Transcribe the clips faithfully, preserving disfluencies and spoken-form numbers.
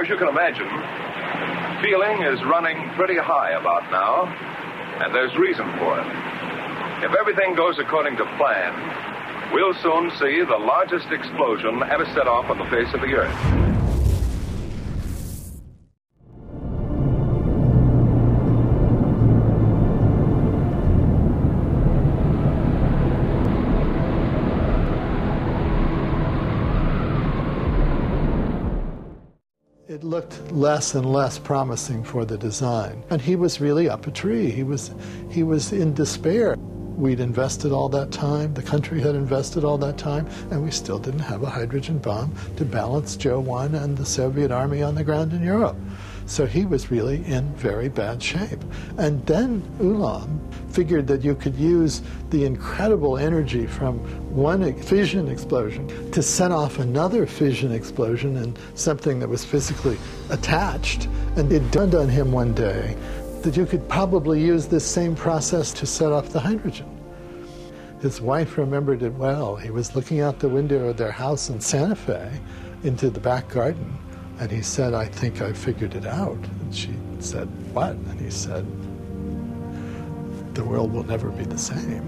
Now, as you can imagine, feeling is running pretty high about now, and there's reason for it. If everything goes according to plan, we'll soon see the largest explosion ever set off on the face of the Earth. It looked less and less promising for the design. And he was really up a tree. He was, he was in despair. We'd invested all that time, the country had invested all that time, and we still didn't have a hydrogen bomb to balance Joe one and the Soviet army on the ground in Europe. So he was really in very bad shape. And then Ulam figured that you could use the incredible energy from one fission explosion to set off another fission explosion in something that was physically attached. And it dawned on him one day that you could probably use this same process to set off the hydrogen. His wife remembered it well. He was looking out the window of their house in Santa Fe into the back garden, and he said, "I think I figured it out." And she said, "What?" And he said, "The world will never be the same."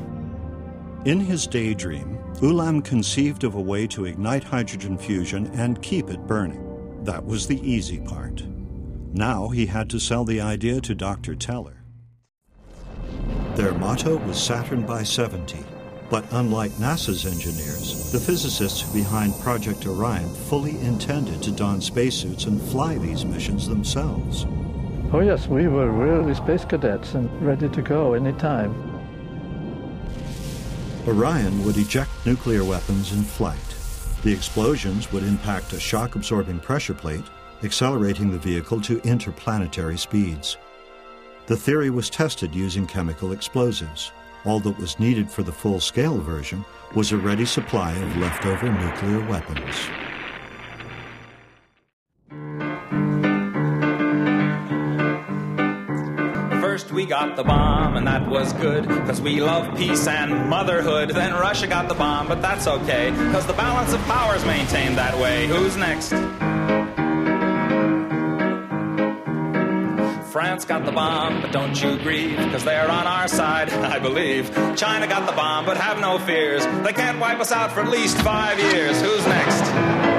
In his daydream, Ulam conceived of a way to ignite hydrogen fusion and keep it burning. That was the easy part. Now he had to sell the idea to Doctor Teller. Their motto was Saturn by seventy, but unlike NASA's engineers, the physicists behind Project Orion fully intended to don spacesuits and fly these missions themselves. Oh yes, we were really space cadets and ready to go any time. Orion would eject nuclear weapons in flight. The explosions would impact a shock-absorbing pressure plate, accelerating the vehicle to interplanetary speeds. The theory was tested using chemical explosives. All that was needed for the full-scale version was a ready supply of leftover nuclear weapons. We got the bomb, and that was good, because we love peace and motherhood. Then Russia got the bomb, but that's okay, because the balance of power is maintained that way. Who's next? France got the bomb, but don't you grieve, because they're on our side, I believe. China got the bomb, but have no fears. They can't wipe us out for at least five years. Who's next?